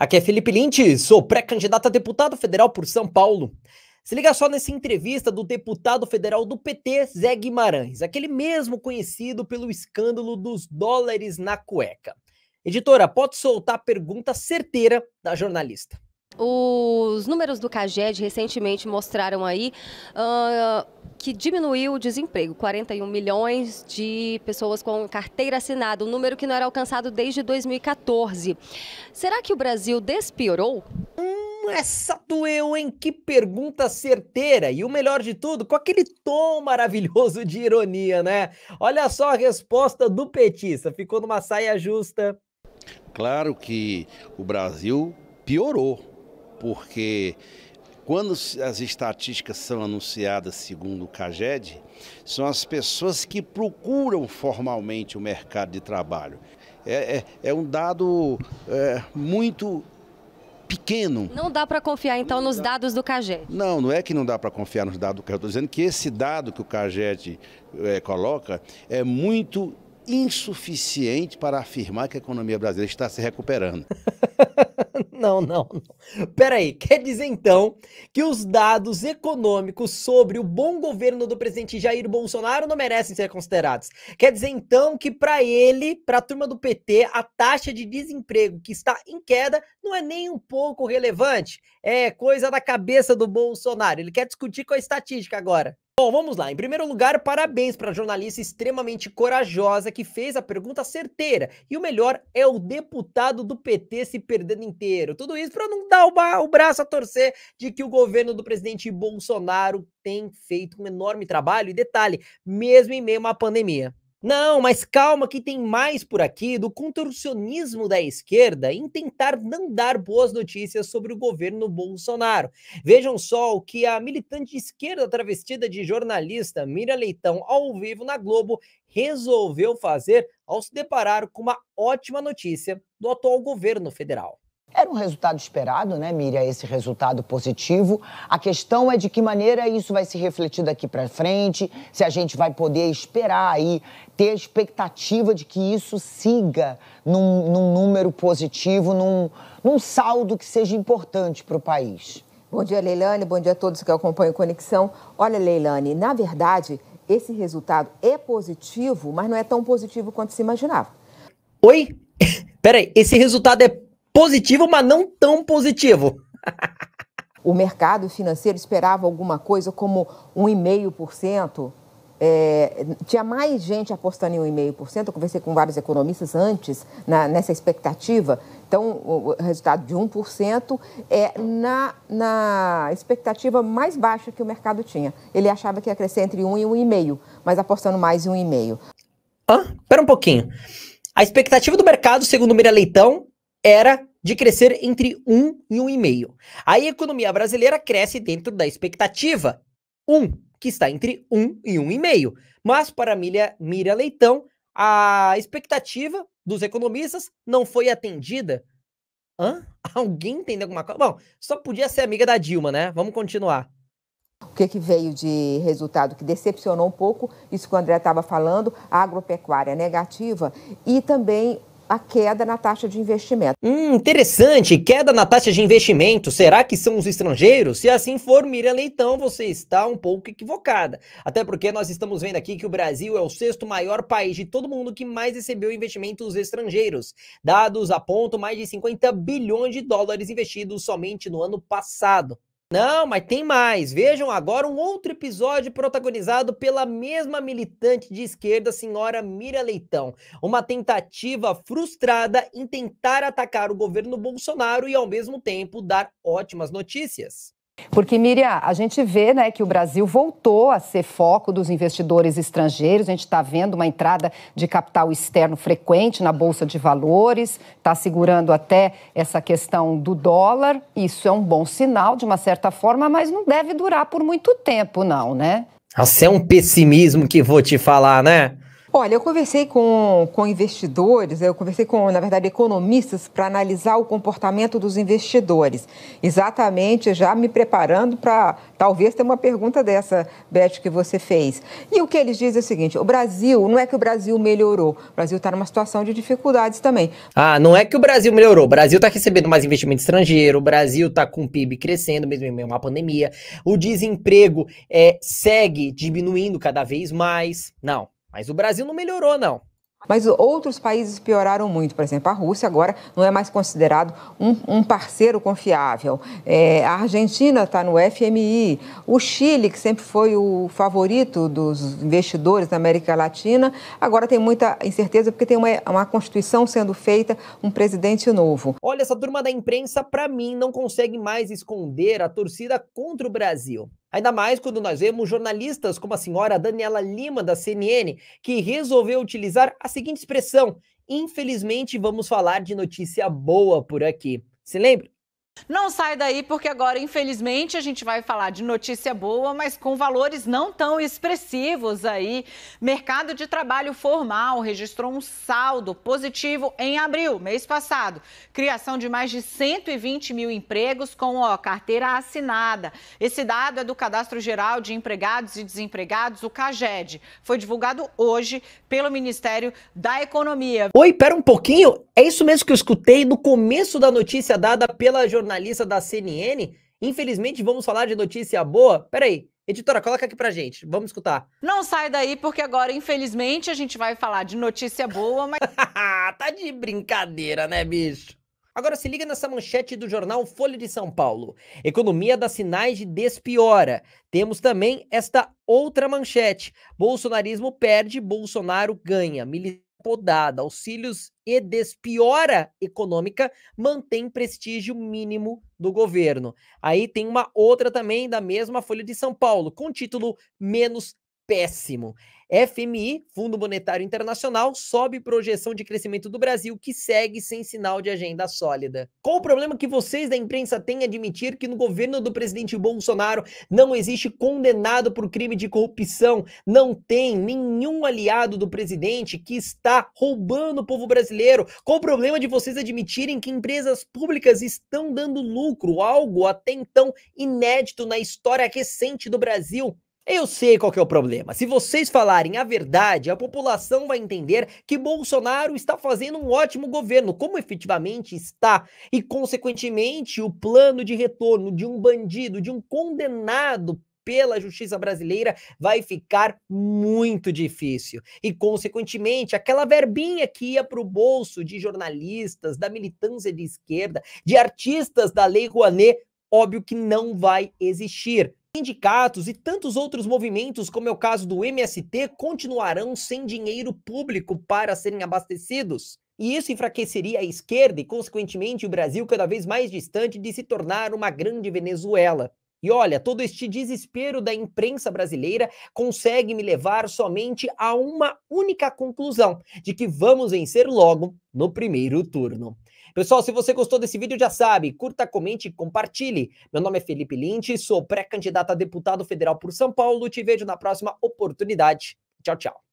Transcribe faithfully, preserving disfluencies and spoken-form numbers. Aqui é Felipe Lintz, sou pré-candidato a deputado federal por São Paulo. Se liga só nessa entrevista do deputado federal do P T, Zé Guimarães, aquele mesmo conhecido pelo escândalo dos dólares na cueca. Editora, pode soltar a pergunta certeira da jornalista. Os números do CAGED recentemente mostraram aí uh, que diminuiu o desemprego, quarenta e um milhões de pessoas com carteira assinada, um número que não era alcançado desde dois mil e quatorze. Será que o Brasil despiorou? Hum, essa doeu, hein? Que pergunta certeira! E o melhor de tudo, com aquele tom maravilhoso de ironia, né? Olha só a resposta do petista, ficou numa saia justa. Claro que o Brasil piorou. Porque quando as estatísticas são anunciadas segundo o CAGED, são as pessoas que procuram formalmente o mercado de trabalho. É, é, é um dado é, muito pequeno. Não dá para confiar, então, nos dados do CAGED? Não, não é que não dá para confiar nos dados do CAGED. Eu estou dizendo que esse dado que o CAGED é, coloca é muito insuficiente para afirmar que a economia brasileira está se recuperando. Não, não, não. Peraí, quer dizer então que os dados econômicos sobre o bom governo do presidente Jair Bolsonaro não merecem ser considerados. Quer dizer então que para ele, para a turma do P T, a taxa de desemprego que está em queda não é nem um pouco relevante. É coisa da cabeça do Bolsonaro. Ele quer discutir com a estatística agora. Bom, vamos lá. Em primeiro lugar, parabéns para a jornalista extremamente corajosa que fez a pergunta certeira. E o melhor é o deputado do P T se perdendo inteiro. Tudo isso para não dar o braço a torcer de que o governo do presidente Bolsonaro tem feito um enorme trabalho. E detalhe, mesmo em meio a uma pandemia. Não, mas calma que tem mais por aqui do contorcionismo da esquerda em tentar não dar boas notícias sobre o governo Bolsonaro. Vejam só o que a militante de esquerda travestida de jornalista Miriam Leitão, ao vivo na Globo, resolveu fazer ao se deparar com uma ótima notícia do atual governo federal. Era um resultado esperado, né, Miriam, esse resultado positivo. A questão é de que maneira isso vai se refletir daqui para frente, se a gente vai poder esperar aí, ter a expectativa de que isso siga num, num número positivo, num, num saldo que seja importante para o país. Bom dia, Leilane. Bom dia a todos que acompanham Conexão. Olha, Leilane, na verdade, esse resultado é positivo, mas não é tão positivo quanto se imaginava. Oi? Peraí, esse resultado é positivo, mas não tão positivo. O mercado financeiro esperava alguma coisa como um vírgula cinco por cento. É, tinha mais gente apostando em um vírgula cinco por cento. Eu conversei com vários economistas antes na, nessa expectativa. Então, o resultado de um por cento é na, na expectativa mais baixa que o mercado tinha. Ele achava que ia crescer entre um e um vírgula cinco por cento, mas apostando mais em um vírgula cinco por cento. Ah, espera um pouquinho. A expectativa do mercado, segundo Miriam Leitão, era de crescer entre um e um vírgula cinco. Aí a economia brasileira cresce dentro da expectativa, um, que está entre um e um vírgula cinco. Mas para Miriam Leitão, a expectativa dos economistas não foi atendida. Hã? Alguém entendeu alguma coisa? Bom, só podia ser amiga da Dilma, né? Vamos continuar. O que, que veio de resultado que decepcionou um pouco, isso que o André estava falando, a agropecuária negativa e também a queda na taxa de investimento. Hum, interessante, queda na taxa de investimento. Será que são os estrangeiros? Se assim for, Miriam Leitão, você está um pouco equivocada. Até porque nós estamos vendo aqui que o Brasil é o sexto maior país de todo mundo que mais recebeu investimentos estrangeiros. Dados apontam mais de cinquenta bilhões de dólares investidos somente no ano passado. Não, mas tem mais. Vejam agora um outro episódio protagonizado pela mesma militante de esquerda, senhora Miriam Leitão. Uma tentativa frustrada em tentar atacar o governo Bolsonaro e, ao mesmo tempo, dar ótimas notícias. Porque, Miriam, a gente vê, né, que o Brasil voltou a ser foco dos investidores estrangeiros. A gente está vendo uma entrada de capital externo frequente na Bolsa de Valores, está segurando até essa questão do dólar. Isso é um bom sinal, de uma certa forma, mas não deve durar por muito tempo, não, né? Nossa, é um pessimismo que vou te falar, né? Olha, eu conversei com, com investidores, eu conversei com, na verdade, economistas para analisar o comportamento dos investidores. Exatamente, já me preparando para talvez ter uma pergunta dessa, Beth, que você fez. E o que eles dizem é o seguinte, o Brasil, não é que o Brasil melhorou, o Brasil está numa situação de dificuldades também. Ah, não é que o Brasil melhorou, o Brasil está recebendo mais investimento estrangeiro, o Brasil está com o P I B crescendo, mesmo em meio a uma pandemia, o desemprego é, segue diminuindo cada vez mais, não. Mas o Brasil não melhorou, não. Mas outros países pioraram muito. Por exemplo, a Rússia agora não é mais considerado um, um parceiro confiável. É, a Argentina está no F M I. O Chile, que sempre foi o favorito dos investidores na América Latina, agora tem muita incerteza porque tem uma, uma constituição sendo feita, um presidente novo. Olha, essa turma da imprensa, para mim, não consegue mais esconder a torcida contra o Brasil. Ainda mais quando nós vemos jornalistas como a senhora Daniela Lima, da C N N, que resolveu utilizar a seguinte expressão: infelizmente vamos falar de notícia boa por aqui. Se lembra? Não sai daí porque agora, infelizmente, a gente vai falar de notícia boa, mas com valores não tão expressivos aí. Mercado de trabalho formal registrou um saldo positivo em abril, mês passado. Criação de mais de cento e vinte mil empregos com ó, carteira assinada. Esse dado é do Cadastro Geral de Empregados e Desempregados, o CAGED. Foi divulgado hoje pelo Ministério da Economia. Oi, pera um pouquinho. É isso mesmo que eu escutei no começo da notícia dada pela jornalista. Jornalista da C N N, infelizmente vamos falar de notícia boa. Peraí, editora, coloca aqui pra gente, vamos escutar. Não sai daí porque agora, infelizmente, a gente vai falar de notícia boa, mas... Tá de brincadeira, né, bicho? Agora se liga nessa manchete do jornal Folha de São Paulo. Economia dá sinais de despiora. Temos também esta outra manchete. Bolsonarismo perde, Bolsonaro ganha. Militante podada, auxílios e despiora econômica mantém prestígio mínimo do governo. Aí tem uma outra também da mesma Folha de São Paulo, com título menos péssimo. F M I, Fundo Monetário Internacional, sobe projeção de crescimento do Brasil, que segue sem sinal de agenda sólida. Qual o problema que vocês da imprensa têm em admitir que no governo do presidente Bolsonaro não existe condenado por crime de corrupção, não tem nenhum aliado do presidente que está roubando o povo brasileiro? Qual o problema de vocês admitirem que empresas públicas estão dando lucro, algo até então inédito na história recente do Brasil? Eu sei qual que é o problema. Se vocês falarem a verdade, a população vai entender que Bolsonaro está fazendo um ótimo governo, como efetivamente está, e consequentemente o plano de retorno de um bandido, de um condenado pela justiça brasileira vai ficar muito difícil. E consequentemente, aquela verbinha que ia para o bolso de jornalistas, da militância de esquerda, de artistas da Lei Rouanet, óbvio que não vai existir. Sindicatos e tantos outros movimentos, como é o caso do M S T, continuarão sem dinheiro público para serem abastecidos. E isso enfraqueceria a esquerda e, consequentemente, o Brasil cada vez mais distante de se tornar uma grande Venezuela. E olha, todo este desespero da imprensa brasileira consegue me levar somente a uma única conclusão, de que vamos vencer logo no primeiro turno. Pessoal, se você gostou desse vídeo, já sabe, curta, comente e compartilhe. Meu nome é Felipe Lintz, sou pré-candidato a deputado federal por São Paulo. Te vejo na próxima oportunidade. Tchau, tchau.